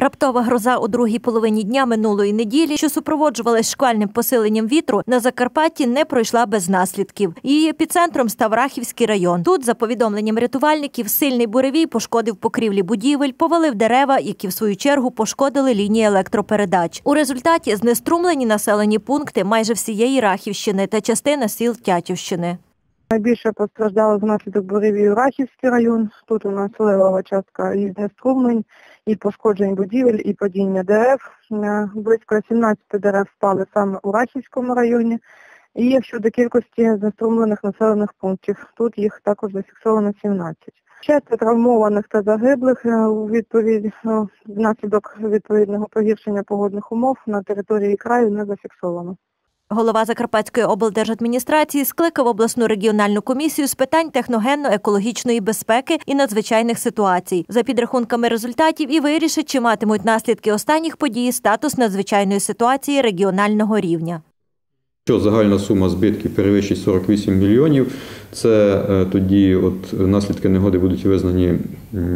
Раптова гроза у другій половині дня минулої неділі, що супроводжувалась шквальним посиленням вітру, на Закарпатті не пройшла без наслідків. Її епіцентром став Рахівський район. Тут, за повідомленням рятувальників, сильний буревій пошкодив покрівлі будівель, повалив дерева, які в свою чергу пошкодили лінії електропередач. У результаті знеструмлені населені пункти майже всієї Рахівщини та частина сіл Тячівщини. Найбільше постраждало внаслідок буревію Рахівський район. Тут у нас левова частка і знеструмлень, і пошкоджень будівель, і падіння дерев. Близько 17 дерев впали саме у Рахівському районі. І щодо кількості знеструмлених населених пунктів, тут їх також зафіксовано 17. 4 травмованих та загиблих внаслідок відповідного погіршення погодних умов на території краю не зафіксовано. Голова Закарпатської облдержадміністрації скликав обласну регіональну комісію з питань техногенно-екологічної безпеки і надзвичайних ситуацій. За підрахунками результатів і вирішить, чи матимуть наслідки останніх подій статус надзвичайної ситуації регіонального рівня. Що загальна сума збитків перевищить 48 мільйонів, це тоді наслідки негоди будуть визнані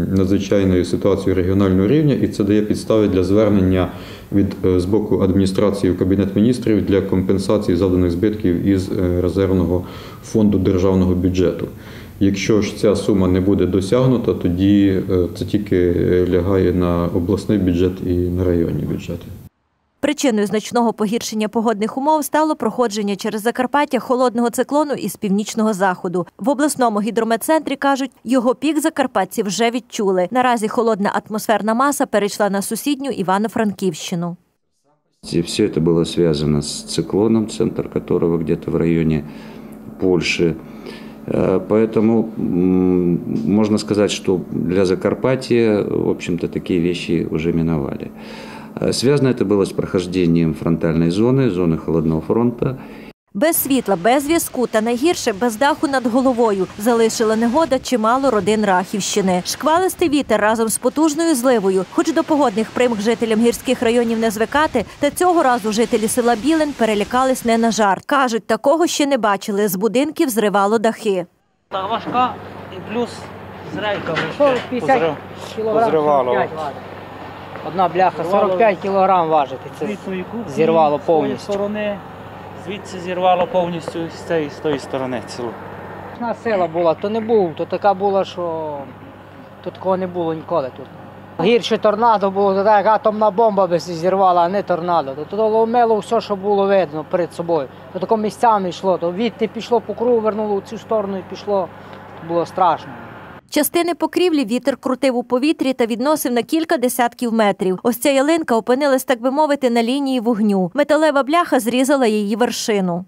надзвичайною ситуацією регіонального рівня, і це дає підстави для звернення з боку адміністрації в Кабінет міністрів для компенсації завданих збитків із Резервного фонду державного бюджету. Якщо ж ця сума не буде досягнута, тоді це тільки лягає на обласний бюджет і на районні бюджети. Причиною значного погіршення погодних умов стало проходження через Закарпаття холодного циклону із північного заходу. В обласному гідрометцентрі кажуть, його пік закарпатці вже відчули. Наразі холодна атмосферна маса перейшла на сусідню Івано-Франківщину. Все це було зв'язано з циклоном, центр якого десь в районі Польщі. Поэтому можна сказати, що для Закарпаття, в общем-то, такі речі вже минували. Зв'язано це було з проходженням фронтальної зони, зони холодного фронту. Без світла, без зв'язку та найгірше – без даху над головою залишила негода чимало родин Рахівщини. Шквалистий вітер разом з потужною зливою. Хоч до погодних примх жителям гірських районів не звикати, та цього разу жителі села Білин перелякались не на жарт. Кажуть, такого ще не бачили. З будинків зривало дахи. Та важка і плюс з рейками позривало. Одна бляха 45 кілограм важить, це зірвало повністю. Звідси зірвало повністю з тої сторони цілу. Одна сила була, то не був, то така була, що тут такого не було ніколи. Гірше торнадо було, то так атомна бомба би зірвала, а не торнадо. Тут ломило все, що було видно перед собою. То тако місцями йшло, то відти пішло по кругу, вернуло у цю сторону і пішло, то було страшно. Частини покрівлі вітер крутив у повітрі та відносив на кілька десятків метрів. Ось ця ялинка опинилась, так би мовити, на лінії вогню. Металева бляха зрізала її вершину.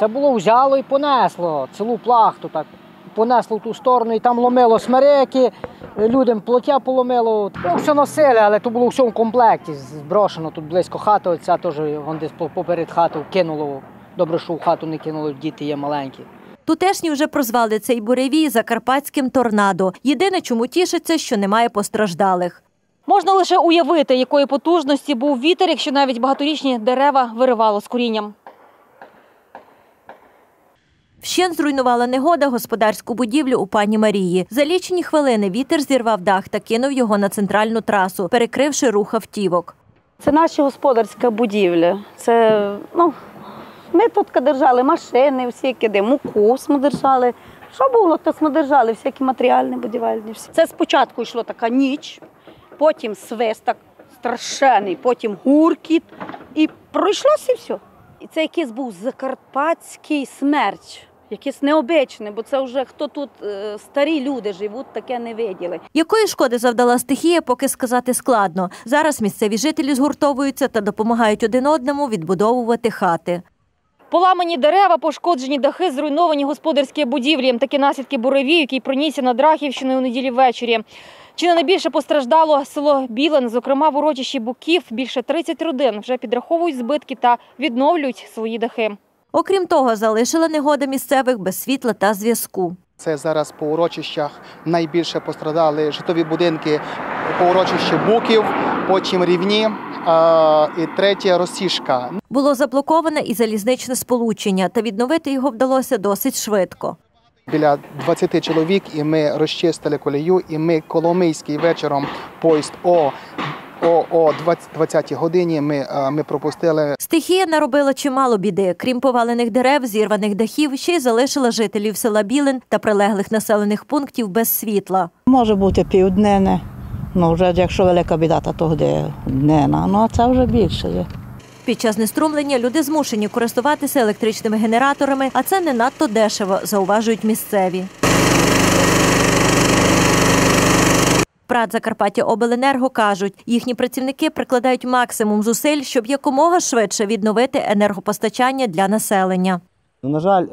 Це було взяло і понесло, цілу плахту так. Понесло в ту сторону, і там ломило смереки, людям плоття поломило. Ну, все носили, але то було все в комплекті зброшено. Тут близько хати, оця теж десь поперед хати кинуло. Добре, що в хату не кинуло, діти є маленькі. Тутешні вже прозвали цей буревій закарпатським торнадо. Єдине, чому тішиться, що немає постраждалих. Можна лише уявити, якої потужності був вітер, якщо навіть багаторічні дерева виривало з корінням. Вщент зруйнувала негода господарську будівлю у пані Марії. За лічені хвилини вітер зірвав дах та кинув його на центральну трасу, перекривши рух автівок. Це наша господарська будівля. Це, ми тут держали машини, всякі, муку держали. Що було, то держали, всякі матеріальні, будівельні. Це спочатку йшла така ніч, потім свист так страшений, потім гуркіт. І пройшлося і все. І це якийсь був закарпатський смерч. Якесь необичне, бо це вже хто тут старі люди живуть, таке не виділи. Якої шкоди завдала стихія, поки сказати складно. Зараз місцеві жителі згуртовуються та допомагають один одному відбудовувати хати. Поламані дерева, пошкоджені дахи, зруйновані господарські будівлі. Такі наслідки буревію, який пронісся над Рахівщиною у неділі ввечері. Чи не найбільше постраждало село Білин, зокрема в урочищі Буків. Більше 30 родин вже підраховують збитки та відновлюють свої дахи. Окрім того, залишила негода місцевих без світла та зв'язку. Це зараз по урочищах найбільше постраждали житлові будинки по урочищі Буків, потім Рівні і третя Росішка. Було заблоковане і залізничне сполучення, та відновити його вдалося досить швидко. Біля 20 чоловік, і ми розчистили колію, і ми Коломийський вечором поїзд О о 20-й годині ми пропустили. Стихія наробила чимало біди. Крім повалених дерев, зірваних дахів, ще й залишила жителів села Білин та прилеглих населених пунктів без світла. Може бути південне, ну вже якщо велика біда, то тоді днена, ну а це вже більше є. Під час неструмлення люди змушені користуватися електричними генераторами, а це не надто дешево, зауважують місцеві. ПрАТ «Закарпаттяобленерго» кажуть, їхні працівники прикладають максимум зусиль, щоб якомога швидше відновити енергопостачання для населення. На жаль,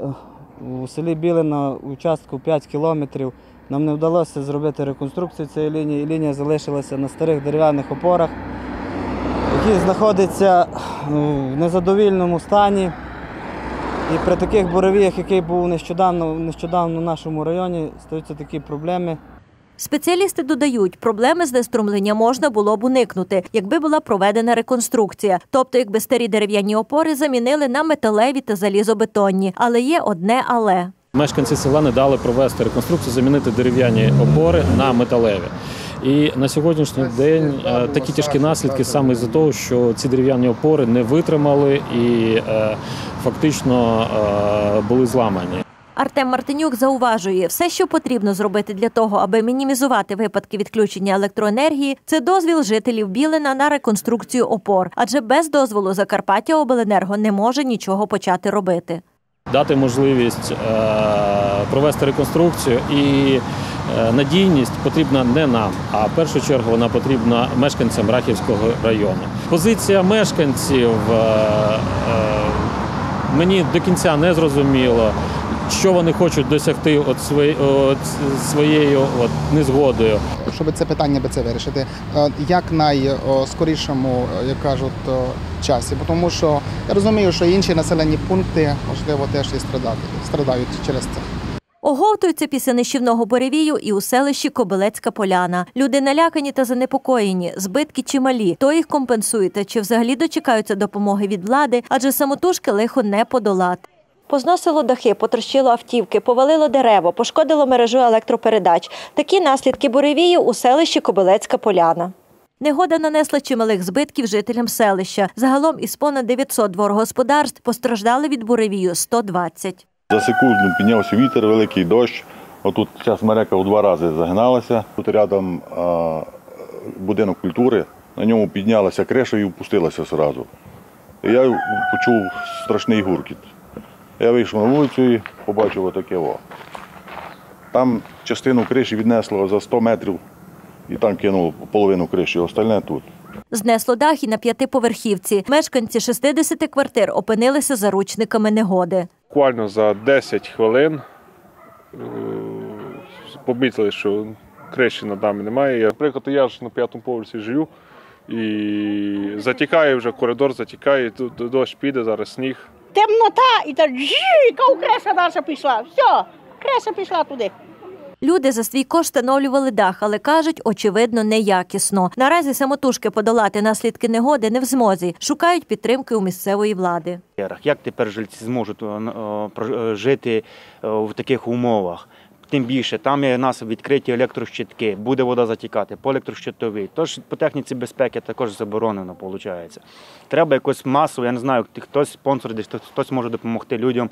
у селі Білина участку 5 кілометрів нам не вдалося зробити реконструкцію цієї лінії. Лінія залишилася на старих дерев'яних опорах, які знаходяться в незадовільному стані. І при таких буревіях, який був нещодавно в нашому районі, стаються такі проблеми. Спеціалісти додають, проблеми з неструмлення можна було б уникнути, якби була проведена реконструкція. Тобто, якби старі дерев'яні опори замінили на металеві та залізобетонні. Але є одне але. Мешканці села не дали провести реконструкцію, замінити дерев'яні опори на металеві. І на сьогоднішній день такі тяжкі наслідки саме із-за того, що ці дерев'яні опори не витримали і фактично були зламані. Артем Мартинюк зауважує, все, що потрібно зробити для того, аби мінімізувати випадки відключення електроенергії, це дозвіл жителів Білина на реконструкцію опор. Адже без дозволу «Закарпаттяобленерго» не може нічого почати робити. Дати можливість провести реконструкцію і надійність потрібна не нам, а в першу чергу вона потрібна мешканцям Рахівського району. Позиція мешканців мені до кінця не зрозуміло. Що вони хочуть досягти своєю незгодою? Щоб це питання вирішити, як найскорішому, як кажуть, часі. Тому що я розумію, що інші населені пункти, можливо, теж і страдають через це. Оговтуються після нищівного буревію і у селищі Кобилецька поляна. Люди налякані та занепокоєні, збитки чималі. То їх компенсуєте, чи взагалі дочекаються допомоги від влади, адже самотужки лихо не подолати. Позносило дахи, потрощило автівки, повалило дерево, пошкодило мережу електропередач. Такі наслідки буревію у селищі Кобилецька поляна. Негода нанесла чималих збитків жителям селища. Загалом із понад 900 дворогосподарств постраждали від буревію 120. За секунду піднявся вітер, великий дощ. Отут ця смерека у 2 рази загналася. Тут рядом будинок культури, на ньому піднялася криша і впустилася одразу. Я почув страшний гуркіт. Я вийшов на вулицю і побачив отаке. Там частину криші віднесло за 100 метрів і там кинуло половину криші, остальне тут. Знесло дах і на 5-поверхівці. Мешканці 60 квартир опинилися заручниками негоди. Буквально за 10 хвилин помітили, що криші над нами немає. Наприклад, я ж на 5-му поверсі живу і затікає вже, коридор затікає, тут дощ піде, зараз сніг. Темнота і так креша наша пішла. Все, креша пішла туди. Люди за свій кошт встановлювали дах, але кажуть, очевидно, неякісно. Наразі самотужки подолати наслідки негоди не в змозі. Шукають підтримки у місцевої влади. Як тепер жильці зможуть жити в таких умовах? Тим більше, там є у нас відкриті електрощитки, буде вода затікати по електрощитовій. Тож по техніці безпеки також заборонено, виходить. Треба якось масово, я не знаю, хтось спонсор, хтось може допомогти людям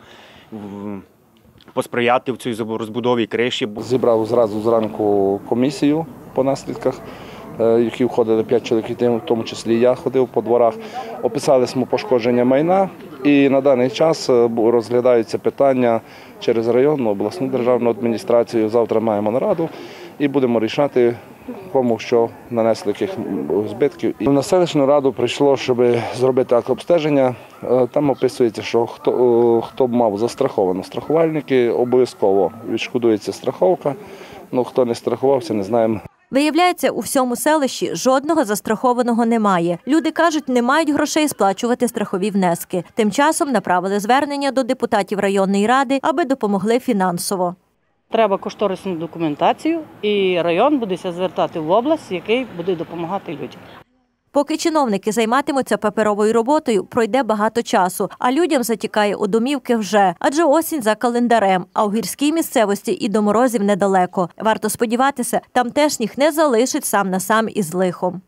посприяти в цій розбудовій криші. Зібрав зразу зранку комісію по наслідках, які входили 5 чоловік, в тому числі я ходив по дворах. Описали ми пошкодження майна і на даний час розглядаються питання через районну, обласну державну адміністрацію. Завтра маємо нараду і будемо рішати, кому що нанесли яких збитків. На селищну раду прийшло, щоб зробити акт обстеження. Там описується, що хто мав застраховано. Страхувальники обов'язково відшкодується страховка, але хто не страхувався, не знаємо. Виявляється, у всьому селищі жодного застрахованого немає. Люди кажуть, не мають грошей сплачувати страхові внески. Тим часом направили звернення до депутатів районної ради, аби допомогли фінансово. Треба кошторисну документацію, і район буде звертати в область, який буде допомагати людям. Поки чиновники займатимуться паперовою роботою, пройде багато часу, а людям затікає у домівки вже. Адже осінь за календарем, а у гірській місцевості і до морозів недалеко. Варто сподіватися, тамтешніх не залишить сам на сам із лихом.